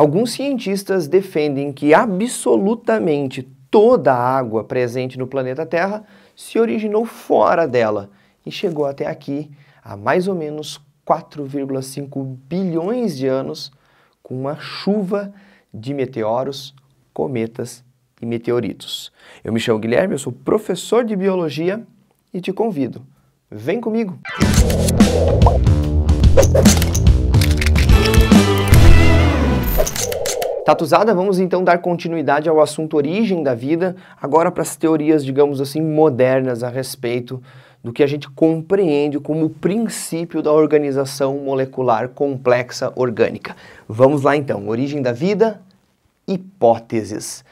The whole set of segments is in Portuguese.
Alguns cientistas defendem que absolutamente toda a água presente no planeta Terra se originou fora dela e chegou até aqui há mais ou menos 4,5 bilhões de anos com uma chuva de meteoros, cometas e meteoritos. Eu me chamo Guilherme, eu sou professor de biologia e te convido. Vem comigo! Tatuzada, vamos então dar continuidade ao assunto origem da vida, agora para as teorias, digamos assim, modernas a respeito do que a gente compreende como o princípio da organização molecular complexa orgânica. Vamos lá então, origem da vida, hipóteses.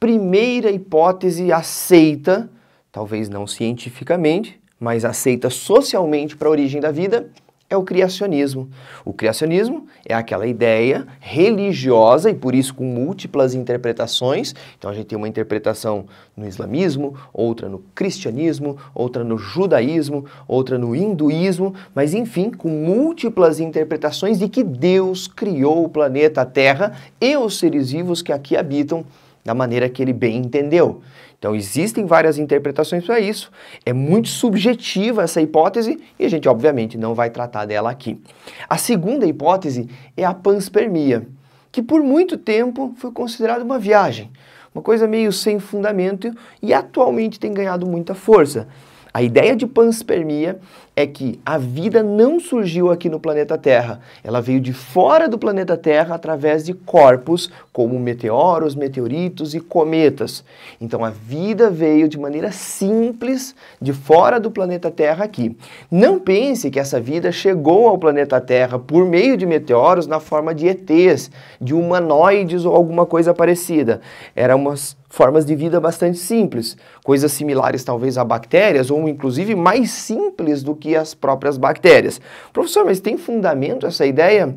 Primeira hipótese aceita, talvez não cientificamente, mas aceita socialmente para a origem da vida, é o criacionismo. O criacionismo é aquela ideia religiosa e por isso com múltiplas interpretações. Então a gente tem uma interpretação no islamismo, outra no cristianismo, outra no judaísmo, outra no hinduísmo, mas enfim, com múltiplas interpretações de que Deus criou o planeta Terra e os seres vivos que aqui habitam da maneira que ele bem entendeu. Então existem várias interpretações para isso, é muito subjetiva essa hipótese e a gente obviamente não vai tratar dela aqui. A segunda hipótese é a panspermia, que por muito tempo foi considerada uma viagem, uma coisa meio sem fundamento e atualmente tem ganhado muita força. A ideia de panspermia é que a vida não surgiu aqui no planeta Terra. Ela veio de fora do planeta Terra através de corpos como meteoros, meteoritos e cometas. Então a vida veio de maneira simples de fora do planeta Terra aqui. Não pense que essa vida chegou ao planeta Terra por meio de meteoros na forma de ETs, de humanoides ou alguma coisa parecida. Eram umas formas de vida bastante simples, coisas similares talvez a bactérias ou inclusive mais simples do que as próprias bactérias. Professor, mas tem fundamento essa ideia?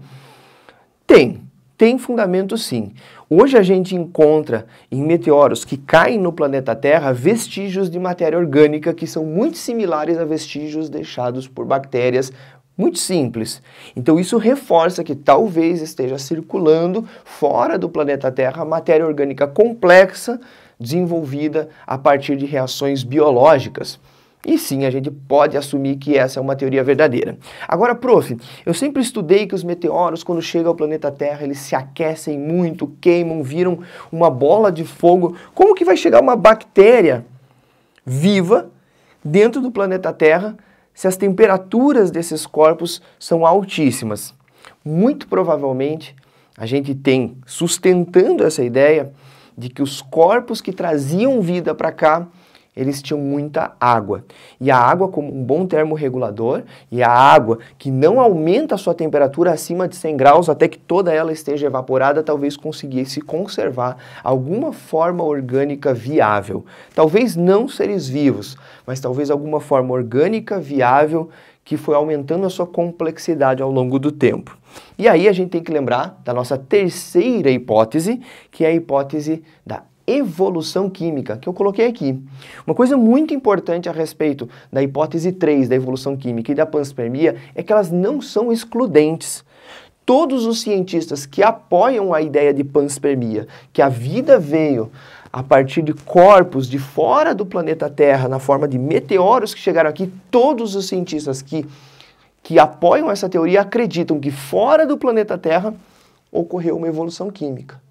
Tem fundamento sim. Hoje a gente encontra em meteoros que caem no planeta Terra vestígios de matéria orgânica que são muito similares a vestígios deixados por bactérias. Muito simples. Então isso reforça que talvez esteja circulando fora do planeta Terra matéria orgânica complexa desenvolvida a partir de reações biológicas. E sim, a gente pode assumir que essa é uma teoria verdadeira. Agora, prof, eu sempre estudei que os meteoros, quando chegam ao planeta Terra, eles se aquecem muito, queimam, viram uma bola de fogo. Como que vai chegar uma bactéria viva dentro do planeta Terra se as temperaturas desses corpos são altíssimas? Muito provavelmente a gente tem, sustentando essa ideia, de que os corpos que traziam vida para cá, eles tinham muita água. E a água como um bom termorregulador, e a água que não aumenta a sua temperatura acima de 100 graus até que toda ela esteja evaporada, talvez conseguisse conservar alguma forma orgânica viável. Talvez não seres vivos, mas talvez alguma forma orgânica viável que foi aumentando a sua complexidade ao longo do tempo. E aí a gente tem que lembrar da nossa terceira hipótese, que é a hipótese da evolução química, que eu coloquei aqui. Uma coisa muito importante a respeito da hipótese 3 da evolução química e da panspermia é que elas não são excludentes. Todos os cientistas que apoiam a ideia de panspermia, que a vida veio a partir de corpos de fora do planeta Terra, na forma de meteoros que chegaram aqui, todos os cientistas que apoiam essa teoria acreditam que fora do planeta Terra ocorreu uma evolução química.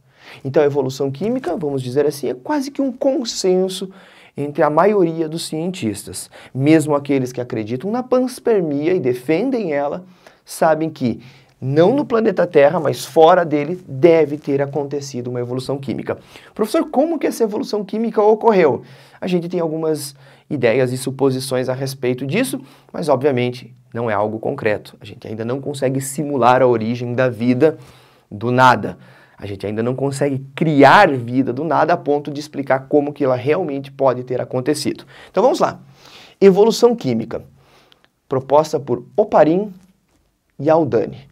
Então a evolução química, vamos dizer assim, é quase que um consenso entre a maioria dos cientistas. Mesmo aqueles que acreditam na panspermia e defendem ela, sabem que não no planeta Terra, mas fora dele, deve ter acontecido uma evolução química. Professor, como que essa evolução química ocorreu? A gente tem algumas ideias e suposições a respeito disso, mas obviamente não é algo concreto. A gente ainda não consegue simular a origem da vida do nada. A gente ainda não consegue criar vida do nada a ponto de explicar como que ela realmente pode ter acontecido. Então vamos lá. Evolução química, proposta por Oparin e Haldane.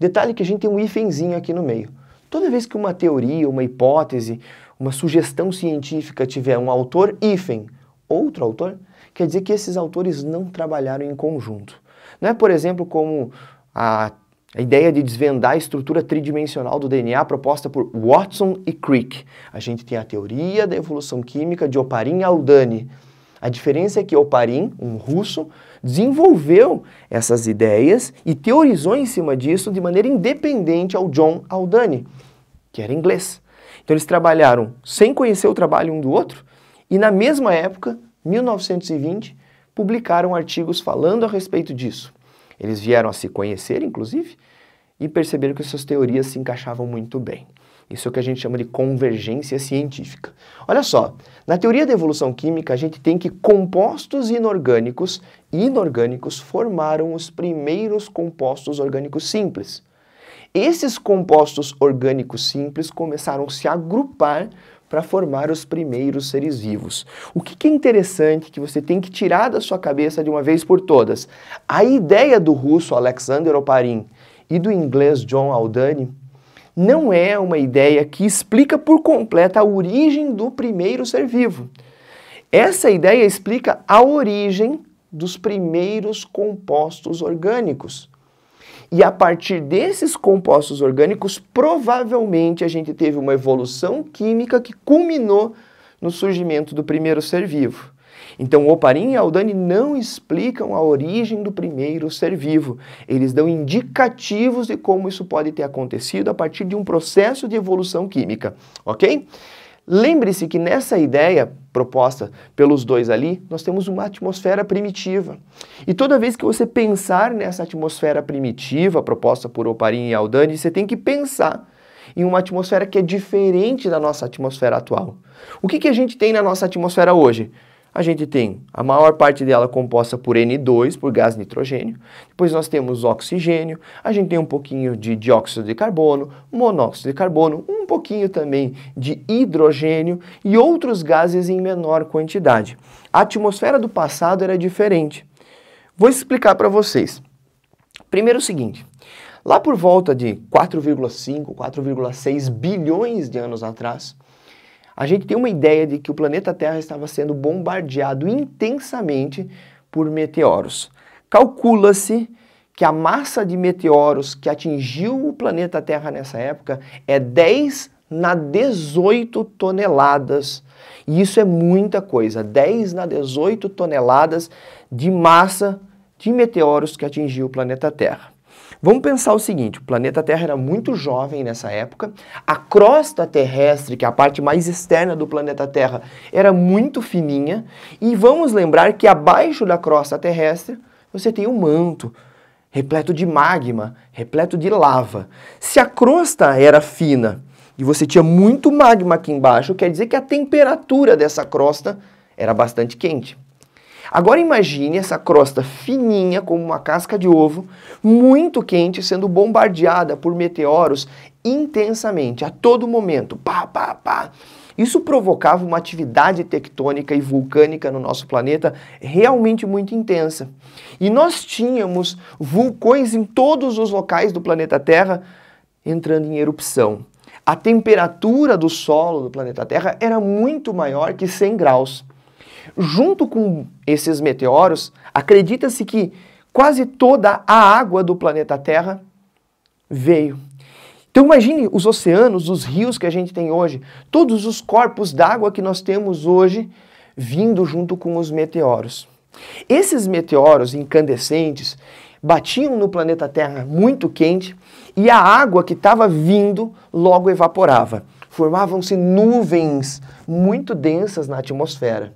Detalhe que a gente tem um hífenzinho aqui no meio. Toda vez que uma teoria, uma hipótese, uma sugestão científica tiver um autor, hífen, outro autor, quer dizer que esses autores não trabalharam em conjunto. Não é, por exemplo, como a A ideia de desvendar a estrutura tridimensional do DNA proposta por Watson e Crick. A gente tem a teoria da evolução química de Oparin e Haldane. A diferença é que Oparin, um russo, desenvolveu essas ideias e teorizou em cima disso de maneira independente ao John Haldane, que era inglês. Então eles trabalharam sem conhecer o trabalho um do outro e na mesma época, 1920, publicaram artigos falando a respeito disso. Eles vieram a se conhecer, inclusive, e perceberam que suas teorias se encaixavam muito bem. Isso é o que a gente chama de convergência científica. Olha só, na teoria da evolução química, a gente tem que compostos inorgânicos e inorgânicos formaram os primeiros compostos orgânicos simples. Esses compostos orgânicos simples começaram a se agrupar para formar os primeiros seres vivos. O que é interessante que você tem que tirar da sua cabeça de uma vez por todas? A ideia do russo Alexander Oparin e do inglês John Haldane não é uma ideia que explica por completa a origem do primeiro ser vivo. Essa ideia explica a origem dos primeiros compostos orgânicos. E a partir desses compostos orgânicos, provavelmente a gente teve uma evolução química que culminou no surgimento do primeiro ser vivo. Então, Oparin e Haldane não explicam a origem do primeiro ser vivo. Eles dão indicativos de como isso pode ter acontecido a partir de um processo de evolução química, ok? Lembre-se que nessa ideia proposta pelos dois ali, nós temos uma atmosfera primitiva. E toda vez que você pensar nessa atmosfera primitiva proposta por Oparin e Haldane, você tem que pensar em uma atmosfera que é diferente da nossa atmosfera atual. O que a gente tem na nossa atmosfera hoje? A gente tem a maior parte dela composta por N2, por gás nitrogênio, depois nós temos oxigênio, a gente tem um pouquinho de dióxido de carbono, monóxido de carbono, um pouquinho também de hidrogênio e outros gases em menor quantidade. A atmosfera do passado era diferente. Vou explicar para vocês. Primeiro o seguinte, lá por volta de 4,5, 4,6 bilhões de anos atrás, a gente tem uma ideia de que o planeta Terra estava sendo bombardeado intensamente por meteoros. Calcula-se que a massa de meteoros que atingiu o planeta Terra nessa época é 10⁻⁸ toneladas. E isso é muita coisa, 10⁻⁸ toneladas de massa de meteoros que atingiu o planeta Terra. Vamos pensar o seguinte, o planeta Terra era muito jovem nessa época, a crosta terrestre, que é a parte mais externa do planeta Terra, era muito fininha, e vamos lembrar que abaixo da crosta terrestre você tem um manto, repleto de magma, repleto de lava. Se a crosta era fina e você tinha muito magma aqui embaixo, quer dizer que a temperatura dessa crosta era bastante quente. Agora imagine essa crosta fininha, como uma casca de ovo, muito quente, sendo bombardeada por meteoros intensamente, a todo momento. Pá, pá, pá. Isso provocava uma atividade tectônica e vulcânica no nosso planeta realmente muito intensa. E nós tínhamos vulcões em todos os locais do planeta Terra entrando em erupção. A temperatura do solo do planeta Terra era muito maior que 100 graus. Junto com esses meteoros, acredita-se que quase toda a água do planeta Terra veio. Então imagine os oceanos, os rios que a gente tem hoje, todos os corpos d'água que nós temos hoje vindo junto com os meteoros. Esses meteoros incandescentes batiam no planeta Terra muito quente e a água que estava vindo logo evaporava. Formavam-se nuvens muito densas na atmosfera.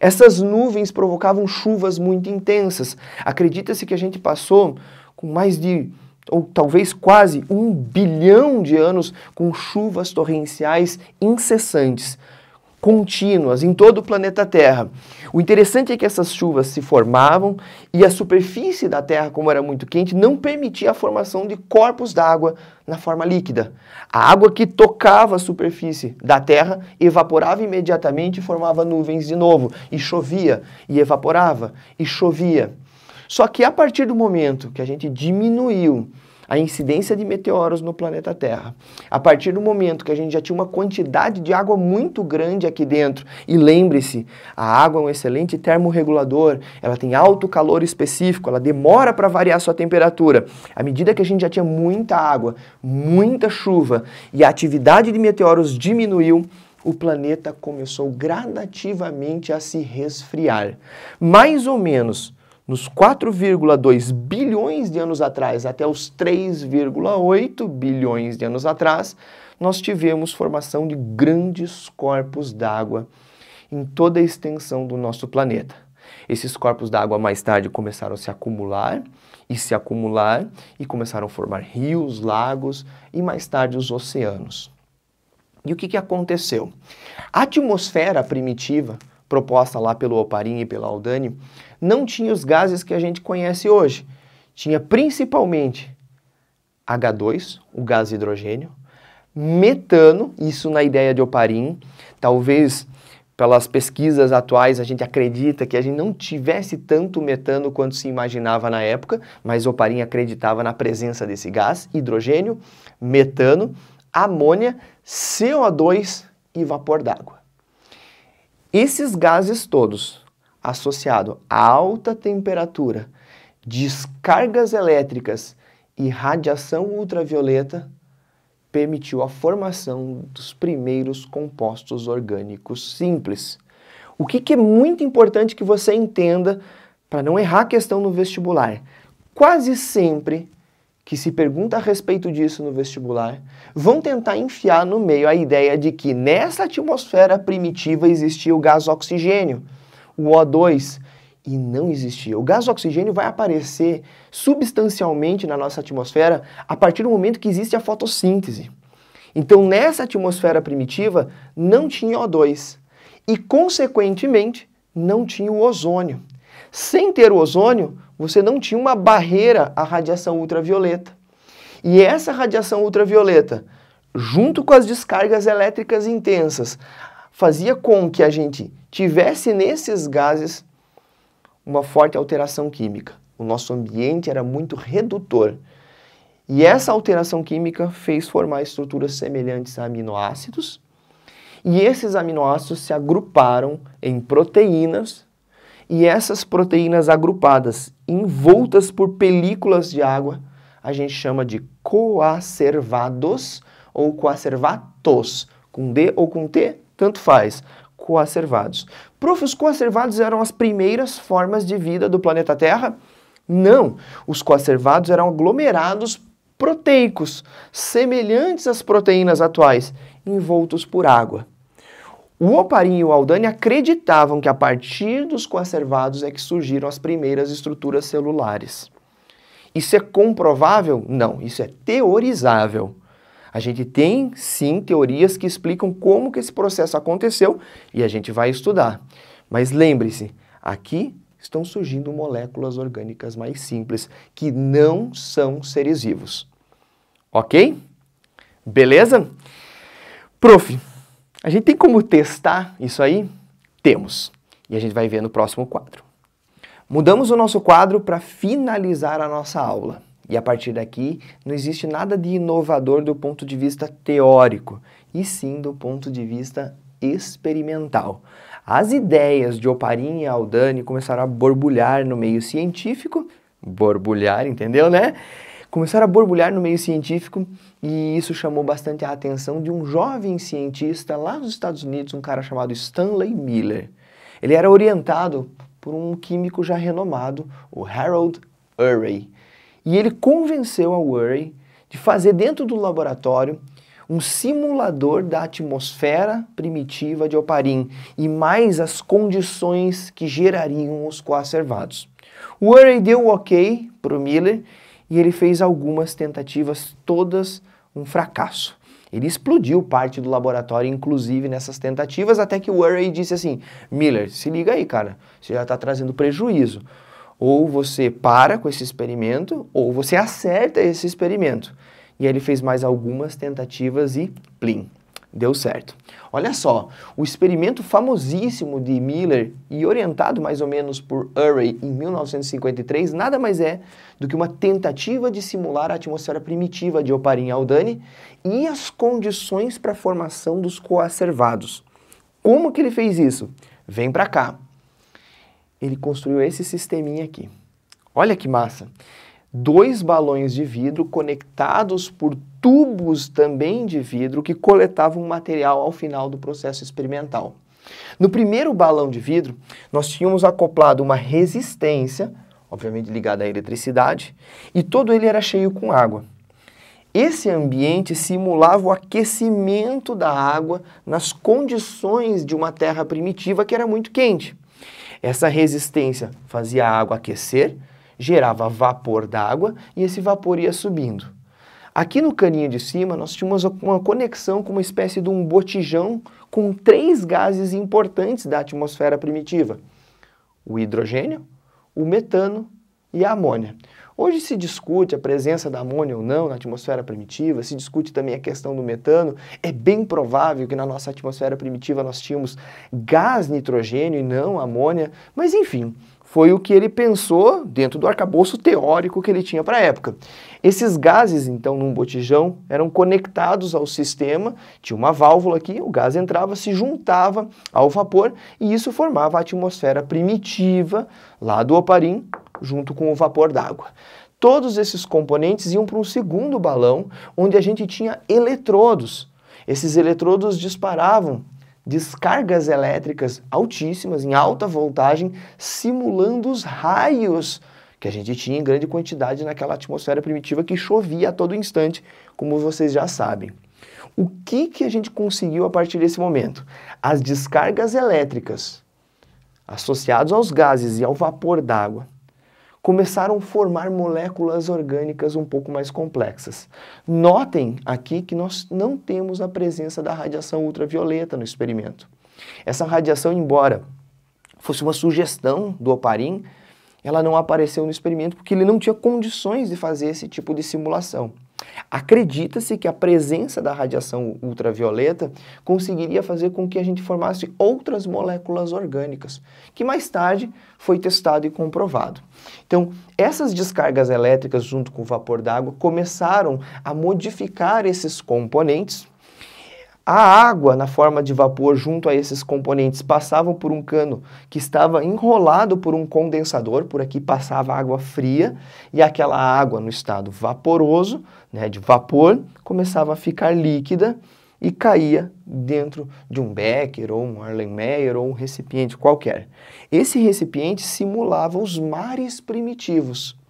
Essas nuvens provocavam chuvas muito intensas. Acredita-se que a gente passou com mais de, ou talvez quase, 1 bilhão de anos com chuvas torrenciais incessantes, contínuas, em todo o planeta Terra. O interessante é que essas chuvas se formavam e a superfície da Terra, como era muito quente, não permitia a formação de corpos d'água na forma líquida. A água que tocava a superfície da Terra evaporava imediatamente e formava nuvens de novo, e chovia, e evaporava, e chovia. Só que a partir do momento que a gente diminuiu a incidência de meteoros no planeta Terra. A partir do momento que a gente já tinha uma quantidade de água muito grande aqui dentro, e lembre-se, a água é um excelente termorregulador, ela tem alto calor específico, ela demora para variar sua temperatura. À medida que a gente já tinha muita água, muita chuva, e a atividade de meteoros diminuiu, o planeta começou gradativamente a se resfriar. Mais ou menos nos 4,2 bilhões de anos atrás até os 3,8 bilhões de anos atrás, nós tivemos formação de grandes corpos d'água em toda a extensão do nosso planeta. Esses corpos d'água mais tarde começaram a se acumular e começaram a formar rios, lagos e mais tarde os oceanos. E o que aconteceu? A atmosfera primitiva, proposta lá pelo Oparin e pela Haldane, não tinha os gases que a gente conhece hoje. Tinha principalmente H2, o gás hidrogênio, metano, isso na ideia de Oparin, talvez pelas pesquisas atuais a gente acredita que a gente não tivesse tanto metano quanto se imaginava na época, mas Oparin acreditava na presença desse gás, hidrogênio, metano, amônia, CO2 e vapor d'água. Esses gases todos, associados a alta temperatura, descargas elétricas e radiação ultravioleta, permitiu a formação dos primeiros compostos orgânicos simples. O que é muito importante que você entenda, para não errar a questão no vestibular, quase sempre que se pergunta a respeito disso no vestibular, vão tentar enfiar no meio a ideia de que nessa atmosfera primitiva existia o gás oxigênio, o O2, e não existia. O gás oxigênio vai aparecer substancialmente na nossa atmosfera a partir do momento que existe a fotossíntese. Então, nessa atmosfera primitiva, não tinha O2 e, consequentemente, não tinha o ozônio. Sem ter o ozônio, você não tinha uma barreira à radiação ultravioleta. E essa radiação ultravioleta, junto com as descargas elétricas intensas, fazia com que a gente tivesse nesses gases uma forte alteração química. O nosso ambiente era muito redutor. E essa alteração química fez formar estruturas semelhantes a aminoácidos. E esses aminoácidos se agruparam em proteínas. E essas proteínas agrupadas, envoltas por películas de água, a gente chama de coacervados ou coacervatos, com D ou com T, tanto faz, coacervados. Prof, os coacervados eram as primeiras formas de vida do planeta Terra? Não, os coacervados eram aglomerados proteicos, semelhantes às proteínas atuais, envoltos por água. O Oparin e o Haldane acreditavam que a partir dos coacervados é que surgiram as primeiras estruturas celulares. Isso é comprovável? Não, isso é teorizável. A gente tem, sim, teorias que explicam como que esse processo aconteceu e a gente vai estudar. Mas lembre-se, aqui estão surgindo moléculas orgânicas mais simples, que não são seres vivos. Ok? Beleza? Prof, a gente tem como testar isso aí? Temos. E a gente vai ver no próximo quadro. Mudamos o nosso quadro para finalizar a nossa aula. E a partir daqui, não existe nada de inovador do ponto de vista teórico, e sim do ponto de vista experimental. As ideias de Oparin e Haldane começaram a borbulhar no meio científico. Borbulhar, entendeu, né? Começaram a borbulhar no meio científico e isso chamou bastante a atenção de um jovem cientista lá nos Estados Unidos, um cara chamado Stanley Miller. Ele era orientado por um químico já renomado, o Harold Urey. E ele convenceu ao Urey de fazer dentro do laboratório um simulador da atmosfera primitiva de Oparin e mais as condições que gerariam os coacervados. O Urey deu o ok para o Miller e ele fez algumas tentativas, todas um fracasso. Ele explodiu parte do laboratório, inclusive nessas tentativas, até que o Urey disse assim, Miller, se liga aí, cara, você já está trazendo prejuízo. Ou você para com esse experimento, ou você acerta esse experimento. E aí ele fez mais algumas tentativas e plim, Deu certo. Olha só, o experimento famosíssimo de Miller e orientado mais ou menos por Urey em 1953, nada mais é do que uma tentativa de simular a atmosfera primitiva de Oparin e Haldane e as condições para a formação dos coacervados. Como que ele fez isso? Vem para cá. Ele construiu esse sisteminha aqui. Olha que massa! 2 balões de vidro conectados por tubos também de vidro que coletavam material ao final do processo experimental. No primeiro balão de vidro, nós tínhamos acoplado uma resistência, obviamente ligada à eletricidade, e todo ele era cheio com água. Esse ambiente simulava o aquecimento da água nas condições de uma terra primitiva que era muito quente. Essa resistência fazia a água aquecer, gerava vapor d'água e esse vapor ia subindo. Aqui no caninho de cima nós tínhamos uma conexão com uma espécie de um botijão com 3 gases importantes da atmosfera primitiva. O hidrogênio, o metano e a amônia. Hoje se discute a presença da amônia ou não na atmosfera primitiva, se discute também a questão do metano. É bem provável que na nossa atmosfera primitiva nós tínhamos gás nitrogênio e não amônia, mas enfim... Foi o que ele pensou dentro do arcabouço teórico que ele tinha para a época. Esses gases, então, num botijão, eram conectados ao sistema, tinha uma válvula aqui, o gás entrava, se juntava ao vapor e isso formava a atmosfera primitiva lá do Oparin, junto com o vapor d'água. Todos esses componentes iam para um segundo balão, onde a gente tinha eletrodos. Esses eletrodos disparavam descargas elétricas altíssimas, em alta voltagem, simulando os raios que a gente tinha em grande quantidade naquela atmosfera primitiva que chovia a todo instante, como vocês já sabem. O que que a gente conseguiu a partir desse momento? As descargas elétricas, associadas aos gases e ao vapor d'água, começaram a formar moléculas orgânicas um pouco mais complexas. Notem aqui que nós não temos a presença da radiação ultravioleta no experimento. Essa radiação, embora fosse uma sugestão do Oparin, ela não apareceu no experimento porque ele não tinha condições de fazer esse tipo de simulação. Acredita-se que a presença da radiação ultravioleta conseguiria fazer com que a gente formasse outras moléculas orgânicas, que mais tarde foi testado e comprovado. Então, essas descargas elétricas junto com o vapor d'água começaram a modificar esses componentes. A água, na forma de vapor, junto a esses componentes, passava por um cano que estava enrolado por um condensador, por aqui passava água fria, e aquela água no estado vaporoso, né, de vapor, começava a ficar líquida e caía dentro de um becker, ou um Erlenmeyer, ou um recipiente qualquer. Esse recipiente simulava os mares primitivos.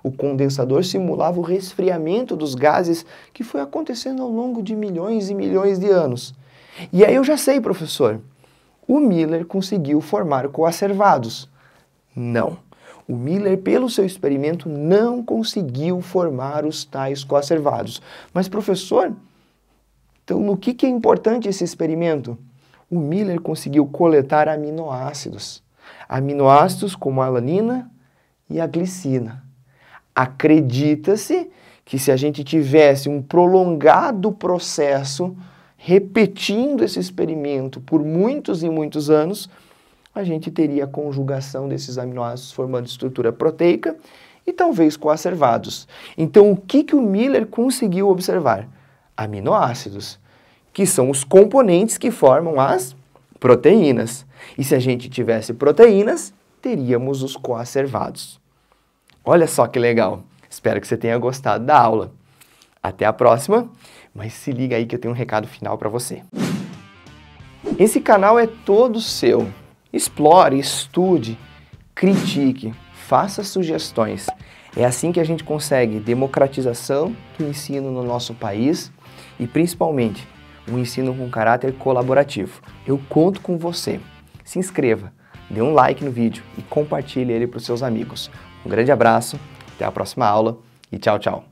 O condensador simulava o resfriamento dos gases que foi acontecendo ao longo de milhões e milhões de anos. E aí eu já sei, professor, o Miller conseguiu formar coacervados. Não. O Miller, pelo seu experimento, não conseguiu formar os tais coacervados. Mas, professor, então no que é importante esse experimento? O Miller conseguiu coletar aminoácidos. Aminoácidos como a alanina e a glicina. Acredita-se que se a gente tivesse um prolongado processo repetindo esse experimento por muitos e muitos anos, a gente teria a conjugação desses aminoácidos formando estrutura proteica e talvez coacervados. Então, o que o Miller conseguiu observar? Aminoácidos, que são os componentes que formam as proteínas. E se a gente tivesse proteínas, teríamos os coacervados. Olha só que legal! Espero que você tenha gostado da aula. Até a próxima, mas se liga aí que eu tenho um recado final para você. Esse canal é todo seu. Explore, estude, critique, faça sugestões. É assim que a gente consegue democratização do ensino no nosso país e, principalmente, um ensino com caráter colaborativo. Eu conto com você. Se inscreva, dê um like no vídeo e compartilhe ele para os seus amigos. Um grande abraço, até a próxima aula e tchau, tchau!